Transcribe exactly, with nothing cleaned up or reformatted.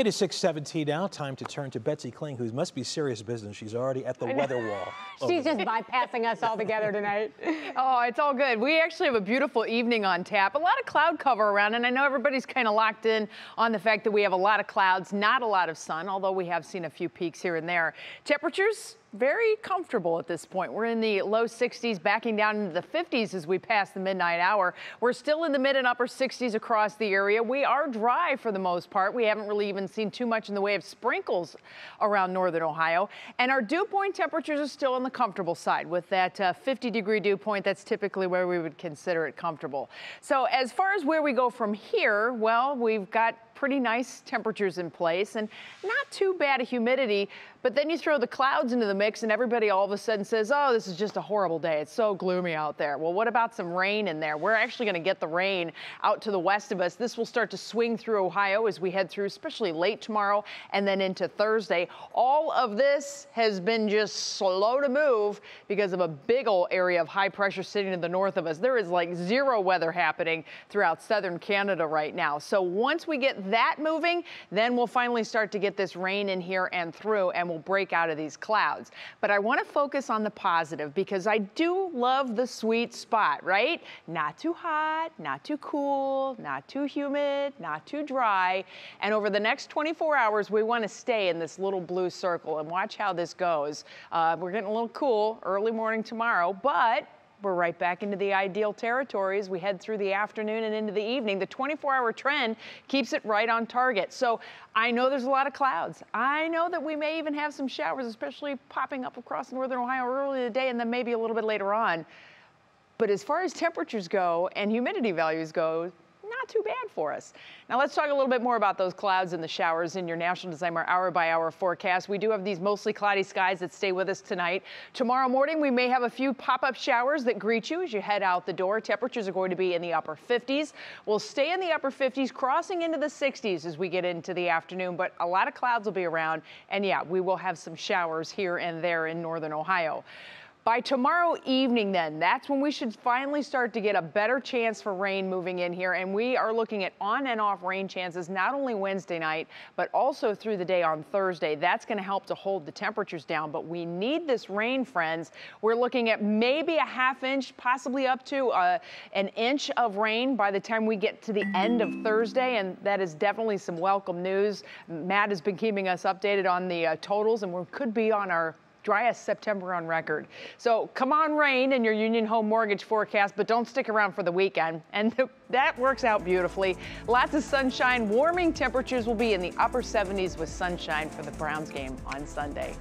It is six seventeen now. Time to turn to Betsy Kling, who must be serious business. She's already at the weather wall. She's just bypassing us altogether tonight. Oh, it's all good. We actually have a beautiful evening on tap. A lot of cloud cover around, and I know everybody's kind of locked in on the fact that we have a lot of clouds, not a lot of sun, although we have seen a few peaks here and there. Temperatures very comfortable at this point. We're in the low sixties, backing down into the fifties as we pass the midnight hour. We're still in the mid and upper sixties across the area. We are dry for the most part. We haven't really even seen too much in the way of sprinkles around northern Ohio. And our dew point temperatures are still on the comfortable side with that uh, fifty degree dew point. That's typically where we would consider it comfortable. So as far as where we go from here, well, we've got pretty nice temperatures in place and not too bad a humidity, but then you throw the clouds into the mix and everybody all of a sudden says, oh, this is just a horrible day. It's so gloomy out there. Well, what about some rain in there? We're actually going to get the rain out to the west of us. This will start to swing through Ohio as we head through, especially late tomorrow and then into Thursday. All of this has been just slow to move because of a big old area of high pressure sitting to the north of us. There is like zero weather happening throughout southern Canada right now. So once we get that moving, then we'll finally start to get this rain in here and through, and we'll break out of these clouds. But I want to focus on the positive because I do love the sweet spot, right? Not too hot, not too cool, not too humid, not too dry. And over the next twenty-four hours, we want to stay in this little blue circle and watch how this goes. Uh, we're getting a little cool early morning tomorrow, but we're right back into the ideal territories. We head through the afternoon and into the evening. The twenty-four hour trend keeps it right on target. So I know there's a lot of clouds. I know that we may even have some showers, especially popping up across northern Ohio early today and then maybe a little bit later on. But as far as temperatures go and humidity values go, not too bad for us. Now let's talk a little bit more about those clouds and the showers in your National Designer hour by hour forecast. We do have these mostly cloudy skies that stay with us tonight. Tomorrow morning we may have a few pop-up showers that greet you as you head out the door. Temperatures are going to be in the upper fifties. We'll stay in the upper fifties, crossing into the sixties as we get into the afternoon, but a lot of clouds will be around, and yeah, we will have some showers here and there in northern Ohio. By tomorrow evening then, that's when we should finally start to get a better chance for rain moving in here, and we are looking at on and off rain chances not only Wednesday night but also through the day on Thursday. That's going to help to hold the temperatures down, but we need this rain, friends. We're looking at maybe a half inch, possibly up to uh, an inch of rain by the time we get to the end of Thursday, and that is definitely some welcome news. Matt has been keeping us updated on the uh, totals, and we could be on our driest September on record. So come on rain in your Union Home Mortgage forecast, but don't stick around for the weekend. And th that works out beautifully. Lots of sunshine. Warming temperatures will be in the upper seventies with sunshine for the Browns game on Sunday.